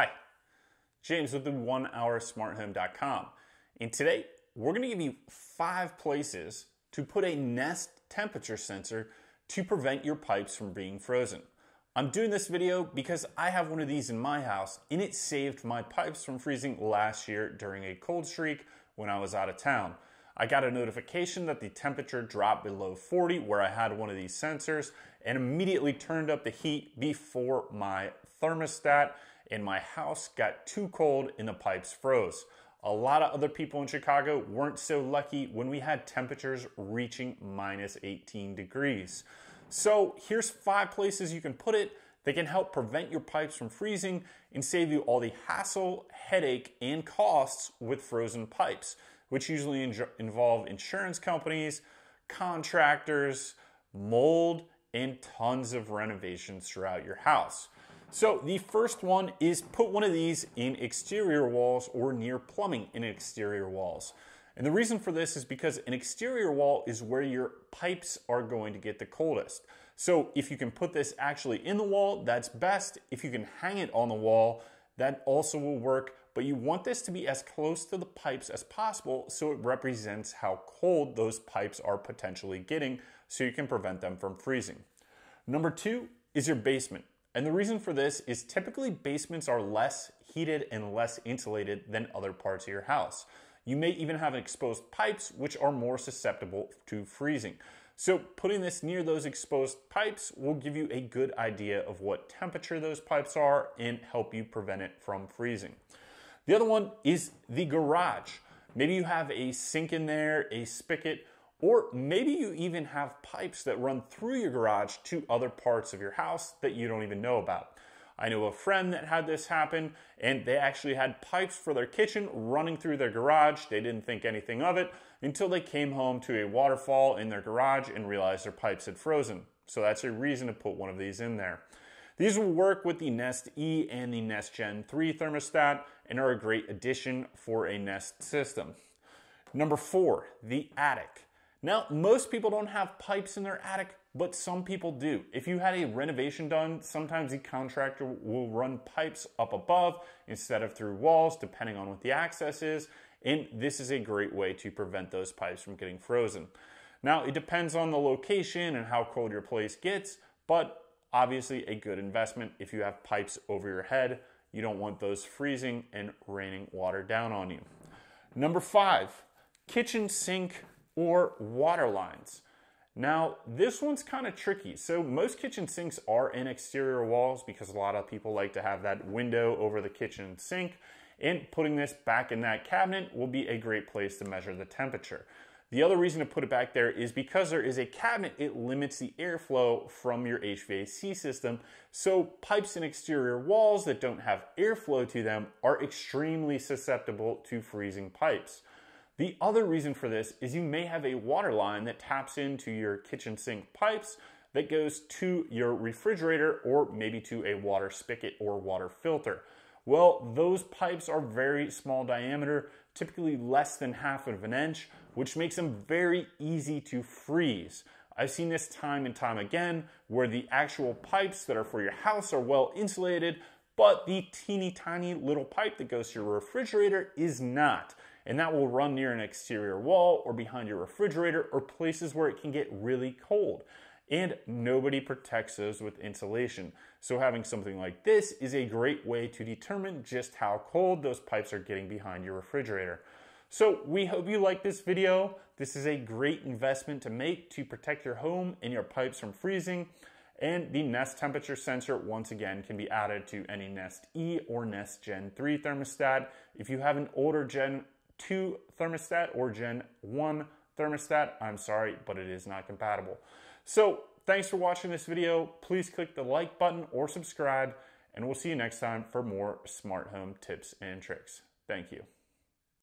Hi, James with TheOneHourSmarthome.com, and today we're going to give you 5 places to put a Nest temperature sensor to prevent your pipes from being frozen. I'm doing this video because I have one of these in my house, and it saved my pipes from freezing last year during a cold streak when I was out of town. I got a notification that the temperature dropped below 40 where I had one of these sensors, and immediately turned up the heat before my thermostat, and my house got too cold and the pipes froze. A lot of other people in Chicago weren't so lucky when we had temperatures reaching minus 18 degrees. So here's 5 places you can put it that can help prevent your pipes from freezing and save you all the hassle, headache, and costs with frozen pipes, which usually involve insurance companies, contractors, mold, and tons of renovations throughout your house. So the first one is put one of these in exterior walls or near plumbing in exterior walls. And the reason for this is because an exterior wall is where your pipes are going to get the coldest. So if you can put this actually in the wall, that's best. If you can hang it on the wall, that also will work. But you want this to be as close to the pipes as possible so it represents how cold those pipes are potentially getting so you can prevent them from freezing. Number 2 is your basement. And the reason for this is typically basements are less heated and less insulated than other parts of your house. You may even have exposed pipes which are more susceptible to freezing. So putting this near those exposed pipes will give you a good idea of what temperature those pipes are and help you prevent it from freezing. The other one is the garage. Maybe you have a sink in there, a spigot, or maybe you even have pipes that run through your garage to other parts of your house that you don't even know about. I know a friend that had this happen, and they actually had pipes for their kitchen running through their garage. They didn't think anything of it until they came home to a waterfall in their garage and realized their pipes had frozen. So that's a reason to put one of these in there. These will work with the Nest E and the Nest Gen 3 thermostat and are a great addition for a Nest system. Number 4, the attic. Now, most people don't have pipes in their attic, but some people do. If you had a renovation done, sometimes the contractor will run pipes up above instead of through walls, depending on what the access is, and this is a great way to prevent those pipes from getting frozen. Now, it depends on the location and how cold your place gets, but obviously a good investment if you have pipes over your head. You don't want those freezing and raining water down on you. Number 5, kitchen sink or water lines. Now, this one's kind of tricky. So most kitchen sinks are in exterior walls because a lot of people like to have that window over the kitchen sink, and putting this back in that cabinet will be a great place to measure the temperature. The other reason to put it back there is because there is a cabinet, it limits the airflow from your HVAC system. So pipes in exterior walls that don't have airflow to them are extremely susceptible to freezing pipes. The other reason for this is you may have a water line that taps into your kitchen sink pipes that goes to your refrigerator or maybe to a water spigot or water filter. Well, those pipes are very small diameter, typically less than half of an inch, which makes them very easy to freeze. I've seen this time and time again where the actual pipes that are for your house are well insulated, but the teeny tiny little pipe that goes to your refrigerator is not. And that will run near an exterior wall or behind your refrigerator or places where it can get really cold. And nobody protects those with insulation. So having something like this is a great way to determine just how cold those pipes are getting behind your refrigerator. So we hope you like this video. This is a great investment to make to protect your home and your pipes from freezing. And the Nest temperature sensor, once again, can be added to any Nest E or Nest Gen 3 thermostat. If you have an older Gen 2 thermostat or Gen 1 thermostat, I'm sorry, but it is not compatible. So thanks for watching this video. Please click the like button or subscribe, and we'll see you next time for more smart home tips and tricks. Thank you.